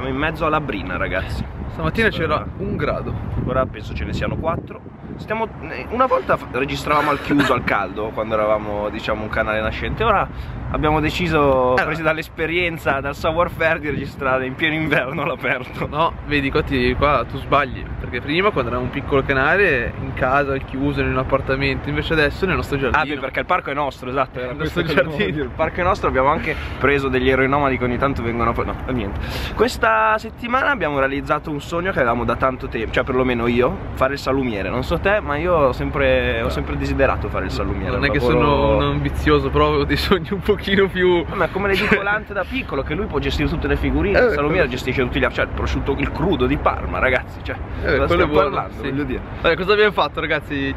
Siamo in mezzo alla brina, ragazzi. Stamattina c'era 1 grado. Ora penso ce ne siano 4. Stiamo... Una volta registravamo al chiuso, al caldo, quando eravamo, diciamo, un canale nascente. Ora abbiamo deciso, presi dall'esperienza, dal savoir-faire, di registrare in pieno inverno all'aperto. No, vedi, qua tu sbagli. Perché prima, quando eravamo un piccolo canale, in casa, al chiuso, in un appartamento. Invece adesso nel nostro giardino. Ah beh, perché il parco è nostro, esatto. Era questo giardino. Il parco è nostro, abbiamo anche preso degli eroi nomadi che ogni tanto vengono... No, niente. Questa settimana abbiamo realizzato un sogno che avevamo da tanto tempo. Cioè, perlomeno io, fare il salumiere. Non so te, ma io ho sempre desiderato fare il salumiere. Non è che sono un ambizioso, però avevo dei sogni un pochino più... Ma come l'edicolante da piccolo, che lui può gestire tutte le figurine. Il salumiere gestisce tutti gli... Cioè, il prosciutto, il crudo di Parma, ragazzi. Cioè, quello è buono, parlando, sì. Voglio dire. Allora, cosa abbiamo fatto, ragazzi?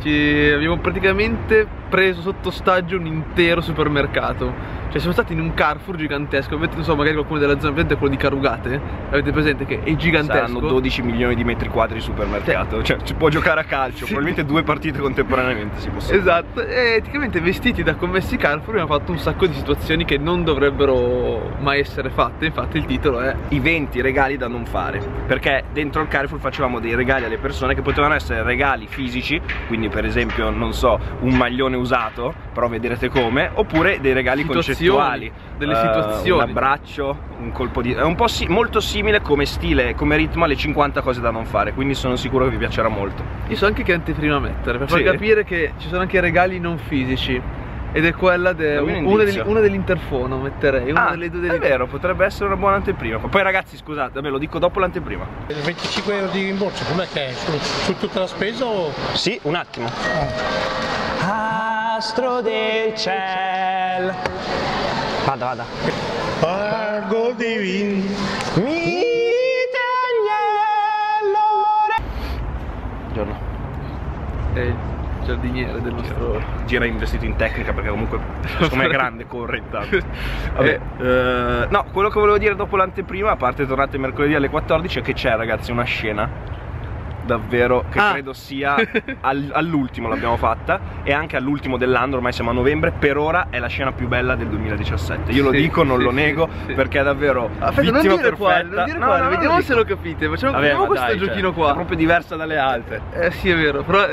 Abbiamo praticamente preso sotto stagio un intero supermercato. Cioè, siamo stati in un Carrefour gigantesco. Avete, non so, magari qualcuno della zona, vedete quello di Carugate, avete presente che è gigantesco. Saranno 12 milioni di metri quadri di supermercato. Cioè, ci può giocare a calcio, sì. Probabilmente 2 partite contemporaneamente si possono. Esatto, e praticamente vestiti da commessi Carrefour abbiamo fatto un sacco di situazioni che non dovrebbero mai essere fatte. Infatti il titolo è i 20 regali da non fare. Perché dentro il Carrefour facevamo dei regali alle persone che potevano essere regali fisici. Quindi per esempio, non so, un maglione usato, però vedrete come. Oppure dei regali concettuali. Delle situazioni, un abbraccio, un colpo di... È un po' molto simile come stile, come ritmo, alle 50 cose da non fare. Quindi sono sicuro che vi piacerà molto. Io so anche che anteprima mettere, per far capire che ci sono anche regali non fisici. Ed è quella una dell'interfono metterei. Una delle due. È vero, potrebbe essere una buona anteprima. Poi ragazzi, scusate, ve lo dico dopo l'anteprima. 25 euro di rimborso, com'è che è? Su tutta la spesa o... Sì, un attimo. Astro del cielo. Vada, vada. Pargo di vin. Mi tagliello. Buongiorno. Giardiniere del nostro... Gira investito in tecnica perché comunque siccome è grande corre intanto. Vabbè, no, quello che volevo dire dopo l'anteprima, a parte tornate mercoledì alle 14, è che c'è, ragazzi, una scena davvero che credo sia all'ultimo l'abbiamo fatta, e anche all'ultimo dell'anno, ormai siamo a novembre. Per ora è la scena più bella del 2017. Io lo dico, non lo nego, perché è davvero... Aspetta, non dire qua, non dire qua, vediamo se lo capite. Facciamo questo giochino qua. È proprio diversa dalle altre. Sì, è vero, però...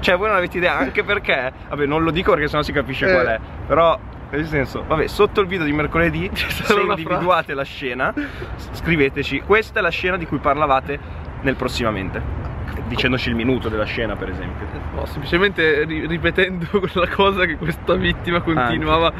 cioè voi non avete idea, anche perché... Vabbè, non lo dico perché sennò si capisce qual è. Però... Nel senso, vabbè, sotto il video di mercoledì, se individuate la scena, scriveteci: questa è la scena di cui parlavate nel prossimamente, dicendoci il minuto della scena, per esempio. No, semplicemente ripetendo quella cosa che questa vittima continuava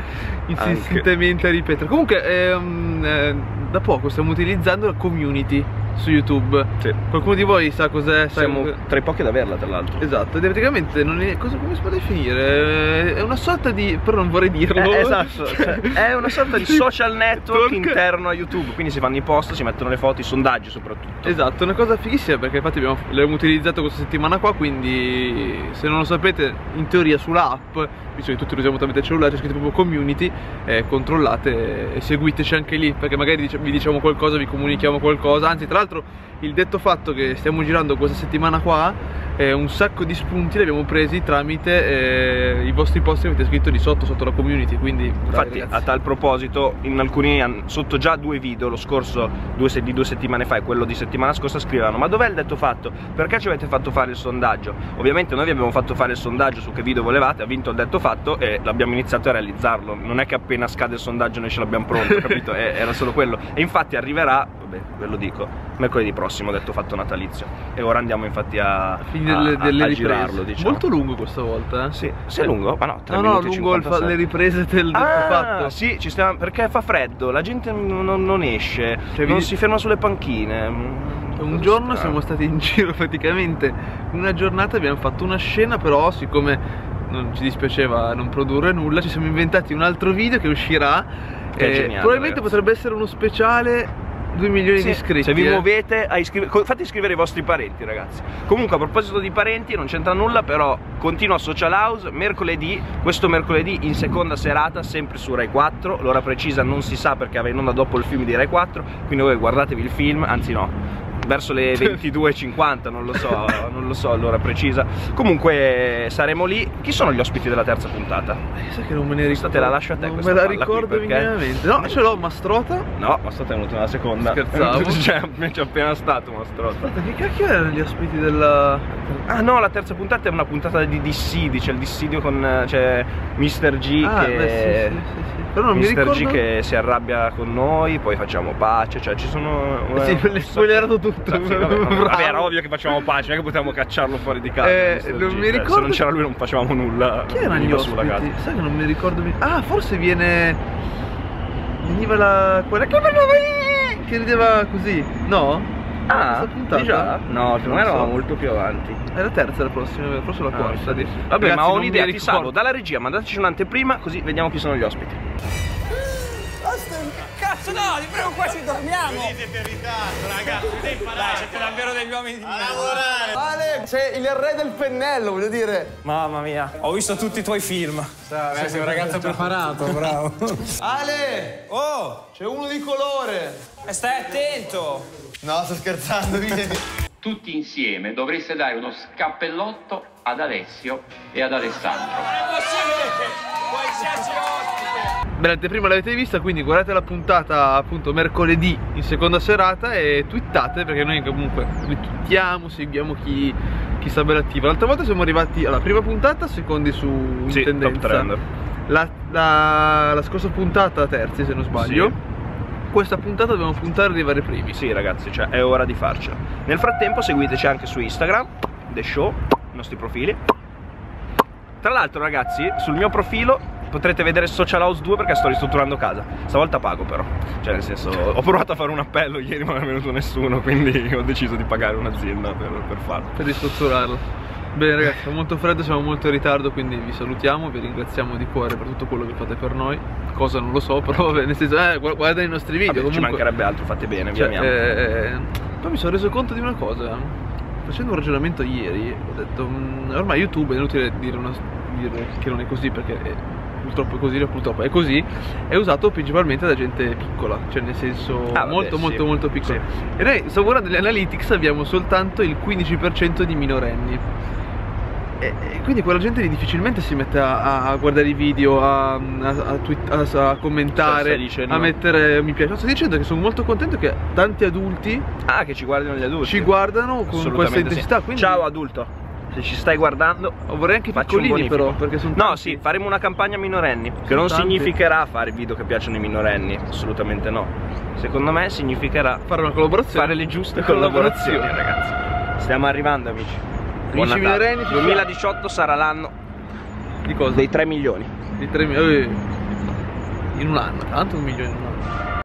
insistentemente a ripetere. Comunque da poco stiamo utilizzando la community su YouTube. Sì. Qualcuno di voi sa cos'è? Siamo tra i pochi ad averla, tra l'altro. Esatto, ed è praticamente non è... come si può definire? È una sorta di... però non vorrei dirlo. Esatto, cioè, è una sorta di social network interno a YouTube. Quindi si fanno i post, si mettono le foto, i sondaggi soprattutto. Esatto, è una cosa fighissima perché infatti l'abbiamo utilizzato questa settimana qua. Quindi se non lo sapete, in teoria sulla app, visto che tutti lo usiamo tramite cellulare, c'è scritto proprio community, controllate e seguiteci anche lì, perché magari vi diciamo qualcosa, vi comunichiamo qualcosa. Anzi, tra l'altro, il detto fatto che stiamo girando questa settimana qua, un sacco di spunti li abbiamo presi tramite i vostri post che avete scritto di sotto la community. Quindi infatti, dai, a tal proposito, in alcuni anni, sotto già 2 video, lo scorso di 2 settimane fa e quello di settimana scorsa, scrivevano: ma dov'è il detto fatto? Perché ci avete fatto fare il sondaggio? Ovviamente noi vi abbiamo fatto fare il sondaggio su che video volevate, ha vinto il detto fatto e l'abbiamo iniziato a realizzarlo. Non è che appena scade il sondaggio noi ce l'abbiamo pronto, capito? Era solo quello. E infatti arriverà, vabbè, ve lo dico, mercoledì prossimo, detto fatto natalizio. E ora andiamo infatti a girarlo, diciamo. Molto lungo questa volta, eh? Sì, sì, è lungo, ma no, 3 no, minuti lungo le riprese del detto fatto. Sì, ci stiamo, perché fa freddo, la gente non esce, cioè, non si ferma sulle panchine. Un giorno siamo stati in giro praticamente una giornata, abbiamo fatto una scena, però siccome non ci dispiaceva non produrre nulla, ci siamo inventati un altro video che uscirà, che è geniale, probabilmente, ragazzi. Potrebbe essere uno speciale 2 milioni di iscritti. Se vi muovete, fate iscrivere i vostri parenti, ragazzi. Comunque, a proposito di parenti, non c'entra nulla, però continua Social House mercoledì, questo mercoledì in seconda serata, sempre su Rai 4. L'ora precisa non si sa perché va in onda dopo il film di Rai 4, quindi voi guardatevi il film, anzi no, verso le 22:50, non lo so l'ora precisa. Comunque saremo lì. Chi sono gli ospiti della terza puntata? Sai che non me ne ricordo. Te la lascio a te, non me la ricordo minimamente. No, ce l'ho Mastrota. No, Mastrota è venuto nella seconda. Scherzavo. Cioè, c'è appena stato Mastrota. Aspetta, che cacchio erano gli ospiti della... Ah no, la terza puntata è una puntata di dissidi. C'è il dissidio con... c'è Mr. G che... Beh, sì. Però non mi ricordo. Mr. G che si arrabbia con noi, poi facciamo pace, cioè ci sono... Sì, l'hai spoilerato tutto. Sì, vabbè, era ovvio che facciamo pace, non è che potevamo cacciarlo fuori di casa. Non mi ricordo. Se non c'era lui non facevamo nulla. Chi erano gli ospiti? Sai che non mi ricordo. Ah, forse veniva la... quella che parlava lì, che rideva così, no? Ah, già? No, secondo me eravamo molto più avanti. È la terza, la prossima, forse la quarta. Vabbè, ragazzi, ma ho un'idea, ti salvo dalla regia, mandateci un'anteprima così vediamo chi sono gli ospiti. Cazzo no, vi prego, qua ci dormiamo. Venite per ritardo, raga, dai, siete davvero degli uomini di lavorare. Vale, c'è il re del pennello, voglio dire. Mamma mia, ho visto tutti i tuoi film. Sei un ragazzo preparato, bravo. Ale! Oh! C'è uno di colore! Stai attento! No, sto scherzando, vieni. Tutti insieme dovreste dare uno scappellotto ad Alessio e ad Alessandro. Non è possibile! Qualsiasi ospite! Beh, l'anteprima l'avete vista, quindi guardate la puntata appunto mercoledì in seconda serata e twittate, perché noi comunque twittiamo, seguiamo chi sta ben attivo. L'altra volta siamo arrivati alla prima puntata, secondi su sì, tendenza. Top trend. La scorsa puntata terzi, se non sbaglio. Sì. Questa puntata dobbiamo puntare ad arrivare primi. Sì ragazzi, cioè è ora di farcela. Nel frattempo seguiteci anche su Instagram, The Show, i nostri profili. Tra l'altro ragazzi, sul mio profilo potrete vedere Social House 2 perché sto ristrutturando casa. Stavolta pago però. Cioè nel senso, ho provato a fare un appello ieri ma non è venuto nessuno, quindi ho deciso di pagare un'azienda per farlo. Per ristrutturarlo. Bene ragazzi, è molto freddo, siamo molto in ritardo, quindi vi salutiamo, vi ringraziamo di cuore per tutto quello che fate per noi. Cosa non lo so, però nel senso, guardate i nostri video. Vabbè, comunque, ci mancherebbe altro, fate bene, cioè, vi amiamo. Poi mi sono reso conto di una cosa, facendo un ragionamento ieri, ho detto, ormai YouTube è inutile dire che non è così, perché purtroppo è così, purtroppo è così, è usato principalmente da gente piccola, cioè nel senso molto piccola. Sì. E noi, stavo guardando le analytics, abbiamo soltanto il 15% di minorenni. E quindi quella gente lì difficilmente si mette a guardare i video, a commentare, a mettere mi piace. Sto dicendo che sono molto contento che tanti adulti che ci guardano gli adulti. Ci guardano con questa intensità. Sì. Quindi... Ciao adulto. Se ci stai guardando, vorrei anche piccolini però, perché sono tanti. No, sì, faremo una campagna minorenni, che non significherà fare video che piacciono ai minorenni, assolutamente no. Secondo me significherà fare una collaborazione, fare le giuste collaborazioni, ragazzi. Stiamo arrivando, amici. Buon Natale. 2018 sarà l'anno di cosa? Dei 3 milioni. In un anno, tanto 1 milione in un anno.